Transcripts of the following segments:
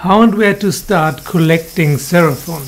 How and where to start collecting Seraphon?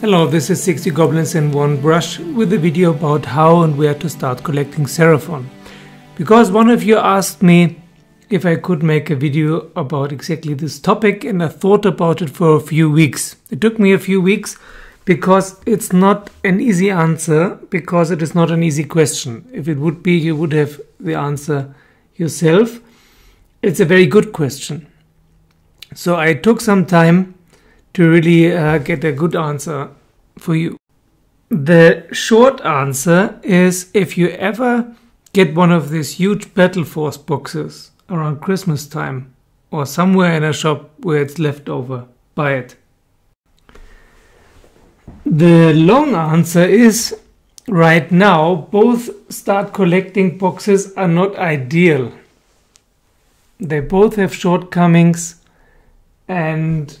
Hello, this is 60 Goblins and 1 brush with a video about how and where to start collecting Seraphon. Because one of you asked me if I could make a video about exactly this topic, and I thought about it for a few weeks. It took me a few weeks because it's not an easy answer, because it is not an easy question. If it would be, you would have the answer yourself. It's a very good question. So I took some time to really get a good answer for you. The short answer is, if you ever get one of these huge Battle Force boxes around Christmas time or somewhere in a shop where it's left over, buy it. The long answer is, right now, both start collecting boxes are not ideal. They both have shortcomings, and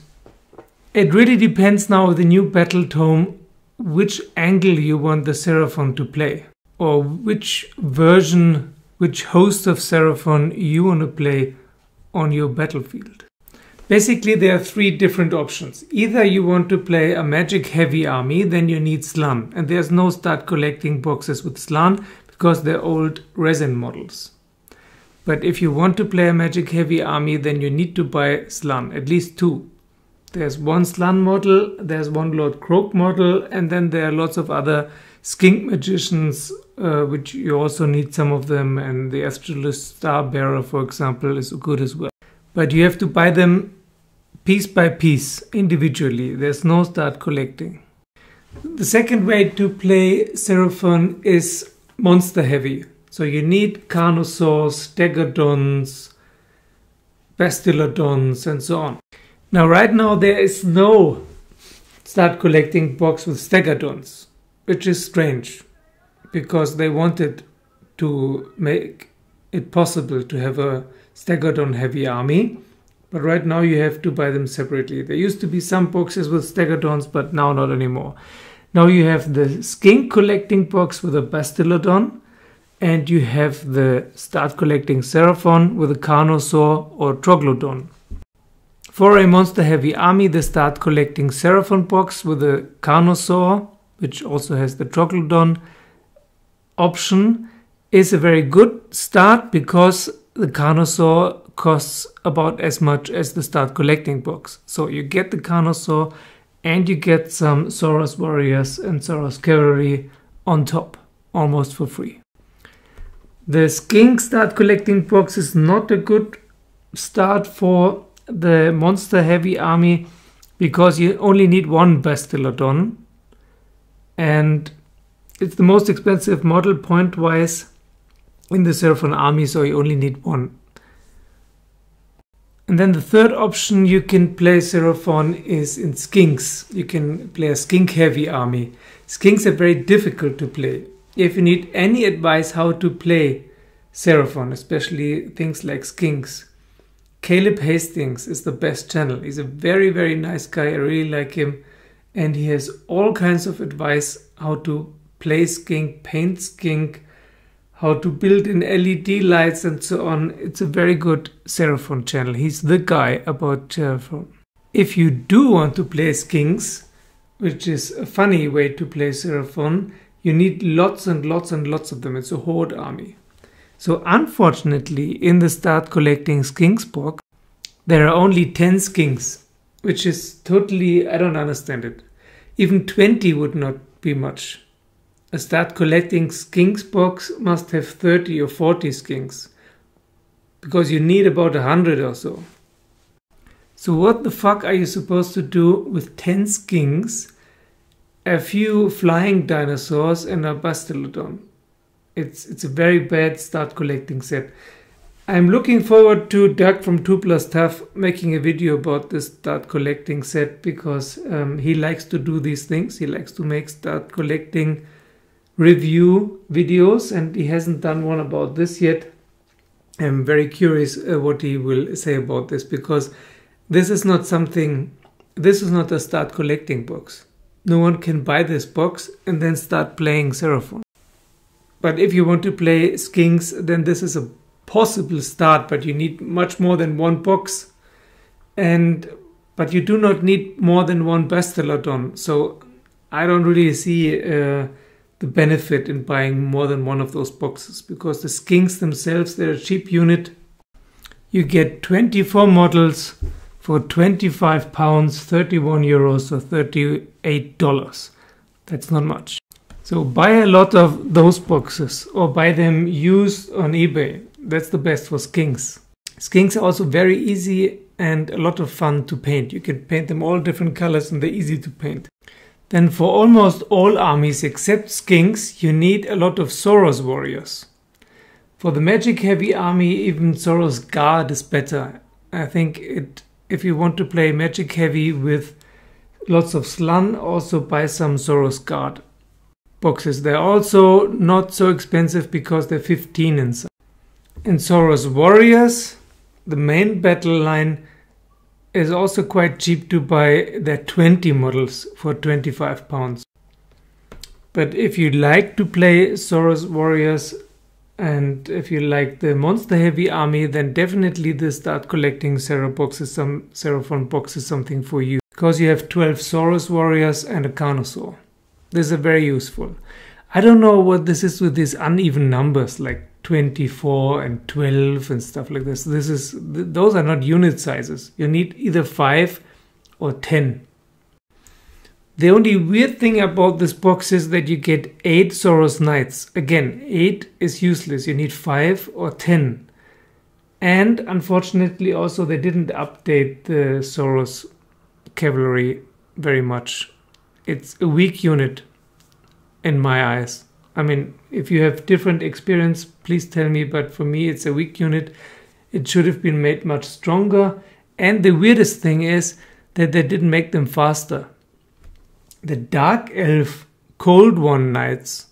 it really depends now with the new battle tome which angle you want the Seraphon to play, or which version, which host of Seraphon you want to play on your battlefield. Basically, there are three different options. Either you want to play a magic heavy army, then you need Slann, and there's no start collecting boxes with Slann because they're old resin models. But if you want to play a magic heavy army, then you need to buy Slann, at least two. There's one Slann model, there's one Lord Kroak model, and then there are lots of other skink magicians, which you also need some of them, and the Astralis Star Bearer, for example, is good as well. But you have to buy them piece by piece, individually. There's no start collecting. The second way to play Seraphon is monster heavy. So you need Carnosaurs, Stegadons, Bastillodons, and so on. Now, right now, there is no start collecting box with Stegadons, which is strange, because they wanted to make it possible to have a Stegadon heavy army. But right now you have to buy them separately. There used to be some boxes with Stegadons, but now not anymore. Now you have the skink collecting box with a Bastillodon, and you have the start collecting Seraphon with a Carnosaur or Troglodon. For a monster heavy army, the start collecting Seraphon box with a Carnosaur, which also has the Troglodon option, is a very good start, because the Carnosaur costs about as much as the start collecting box. So you get the Carnosaur and you get some Saurus Warriors and Saurus Cavalry on top, almost for free. The skink start collecting box is not a good start for the monster heavy army, because you only need one Bastillodon, and it's the most expensive model point-wise in the Seraphon army, so you only need one. And then the third option you can play Seraphon is in skinks. You can play a skink heavy army. Skinks are very difficult to play. If you need any advice how to play Seraphon, especially things like skinks, Caleb Hastings is the best channel. He's a very, very nice guy. I really like him. And he has all kinds of advice how to play skink, paint skink, how to build in LED lights, and so on. It's a very good Seraphon channel. He's the guy about Seraphon. If you do want to play skinks, which is a funny way to play Seraphon, you need lots and lots and lots of them. It's a horde army. So unfortunately, in the start collecting skinks box, there are only 10 skinks, which is totally, I don't understand it. Even 20 would not be much. A start collecting skinks box must have 30 or 40 skinks, because you need about 100 or so. So what the fuck are you supposed to do with 10 skinks, a few flying dinosaurs, and a Bastillodon? It's a very bad start collecting set. I'm looking forward to Doug from 2+Tuff making a video about this start collecting set, because he likes to do these things. He likes to make start collecting review videos, and he hasn't done one about this yet. I'm very curious what he will say about this, because this is not a start collecting box. No one can buy this box and then start playing Seraphon. But if you want to play skinks, then this is a possible start, but you need much more than one box. But you do not need more than one Bastillodon, so I don't really see the benefit in buying more than one of those boxes, because the skinks themselves, they're a cheap unit. You get 24 models for £25, 31 euros or $38. That's not much. So buy a lot of those boxes or buy them used on eBay. That's the best for skinks. Skinks are also very easy and a lot of fun to paint. You can paint them all different colors and they're easy to paint. Then for almost all armies except skinks, you need a lot of Saurus Warriors. For the magic heavy army, even Saurus Guard is better. I think if you want to play magic heavy with lots of Slann, also buy some Saurus Guard boxes. They're also not so expensive because they're 15 in size. In Saurus Warriors, the main battle line is also quite cheap to buy. They're 20 models for £25. But if you like to play Saurus Warriors, and if you like the monster heavy army, then definitely the start collecting Seraphon boxes, something for you, because you have 12 Saurus Warriors and a Carnosaur. These are very useful. I don't know what this is with these uneven numbers like 24 and 12 and stuff like this. Those are not unit sizes. You need either 5 or 10. The only weird thing about this box is that you get 8 Saurus Knights. Again, 8 is useless. You need 5 or 10. And unfortunately also they didn't update the Saurus Cavalry very much. It's a weak unit in my eyes. I mean, if you have different experience, please tell me, but for me it's a weak unit. It should have been made much stronger. And the weirdest thing is that they didn't make them faster. The Dark Elf Cold One Knights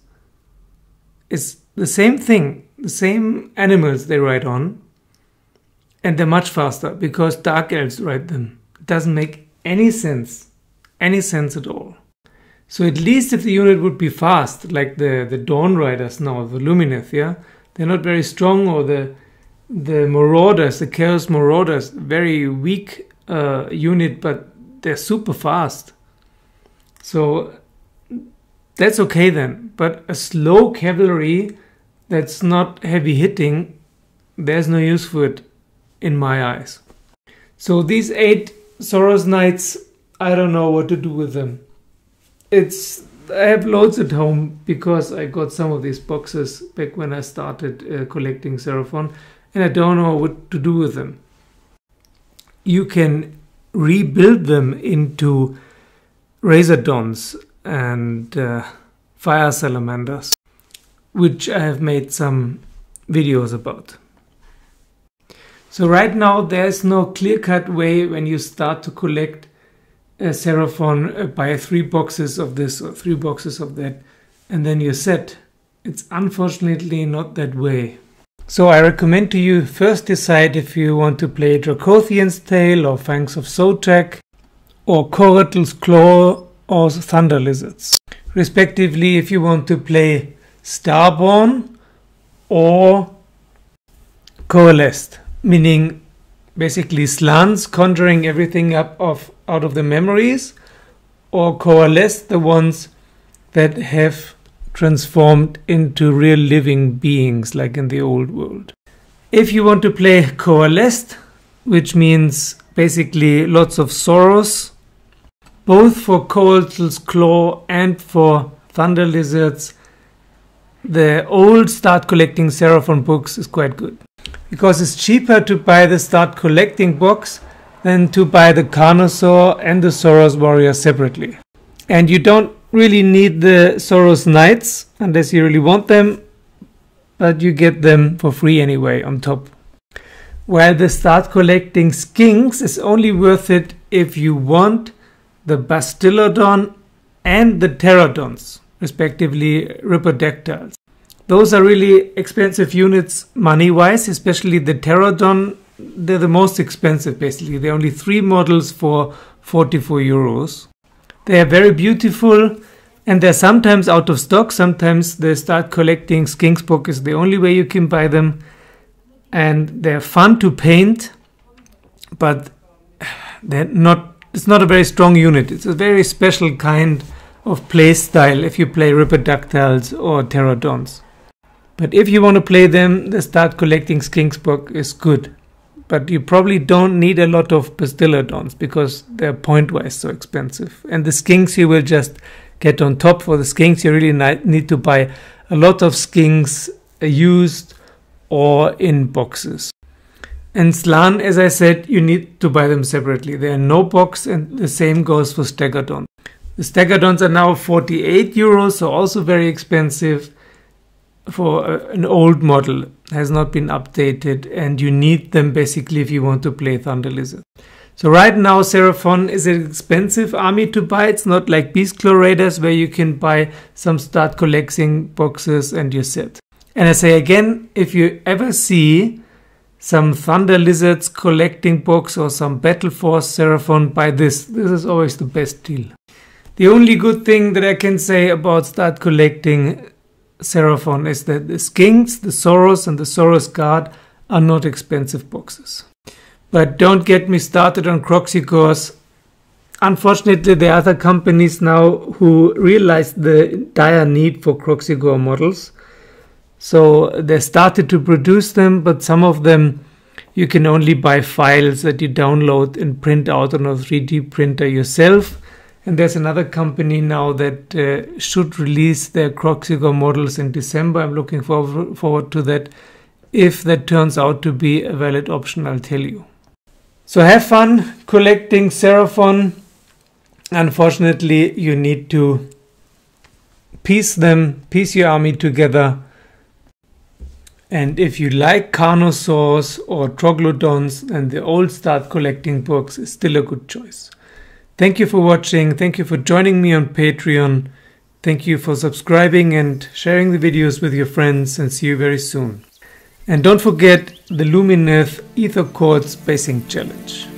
is the same thing, the same animals they ride on, and they're much faster because Dark Elves ride them. It doesn't make any sense at all. So at least if the unit would be fast, like the Dawn Riders now, the Lumineth, yeah? They're not very strong, or the Marauders, the Chaos Marauders, very weak unit, but they're super fast. So that's okay then, but a slow cavalry that's not heavy hitting, there's no use for it in my eyes. So these 8 Saurus Knights, I don't know what to do with them. I have loads at home because I got some of these boxes back when I started collecting Seraphon, and I don't know what to do with them. You can rebuild them into Razordons and fire salamanders, which I have made some videos about. So right now there's no clear-cut way when you start to collect a Seraphon, buy 3 boxes of this or 3 boxes of that, and then you're set. It's unfortunately not that way. So I recommend to you first decide if you want to play Dracothion's Tail or Fangs of Sotek, or Koatl's Claw or Thunder Lizards. Respectively, if you want to play Starborn or Coalesced, meaning basically Slans conjuring everything up out of the memories, or Coalesced, the ones that have transformed into real living beings like in the old world. If you want to play Coalesced, which means basically lots of Saurus, both for Koatl's Claw and for Thunder Lizards, the old Start Collecting Seraphon books is quite good, because it's cheaper to buy the Start Collecting box than to buy the Carnosaur and the Saurus Warrior separately. And you don't really need the Saurus Knights unless you really want them, but you get them for free anyway on top. While the Start Collecting skinks is only worth it if you want the Bastillodon and the Pterodons, respectively Ripperdactyls. Those are really expensive units money-wise, especially the Pterodon. They're the most expensive basically. There are only 3 models for €44. They are very beautiful. And they're sometimes out of stock, sometimes they start collecting. Skinks book is the only way you can buy them. And they're fun to paint, but they're not, it's not a very strong unit. It's a very special kind of play style if you play Ripperdactyls or Pterodons. But if you want to play them, the start collecting Skinks book is good. But you probably don't need a lot of Bastillodons because they're point-wise so expensive. And the Skinks you will just get on top. For the Skinks you really need to buy a lot of Skinks used or in boxes. And Slann, as I said, you need to buy them separately. They are no box, and the same goes for Stegadons. The Stegadons are now 48 euros, so also very expensive for an old model, has not been updated, and you need them basically if you want to play Thunder Lizard. So right now Seraphon is an expensive army to buy. It's not like Beast Claw Raiders where you can buy some start collecting boxes and you're set. And I say again, if you ever see some Thunder Lizards collecting box or some Battle Force Seraphon, buy this. This is always the best deal. The only good thing that I can say about start collecting Seraphon is that the Skinks, the Saurus and the Saurus Guard are not expensive boxes. But don't get me started on Croxigors. Unfortunately, there are other companies now who realize the dire need for Croxigor models. So they started to produce them, but some of them you can only buy files that you download and print out on a 3D printer yourself. And there's another company now that should release their Croxigor models in December. I'm looking forward to that. If that turns out to be a valid option, I'll tell you. So have fun collecting Seraphon. Unfortunately, you need to piece your army together. And if you like Carnosaurs or Troglodons, then the old start collecting books is still a good choice. Thank you for watching, thank you for joining me on Patreon, thank you for subscribing and sharing the videos with your friends, and see you very soon. And don't forget the Lumineth Aetherquarz Basing Challenge.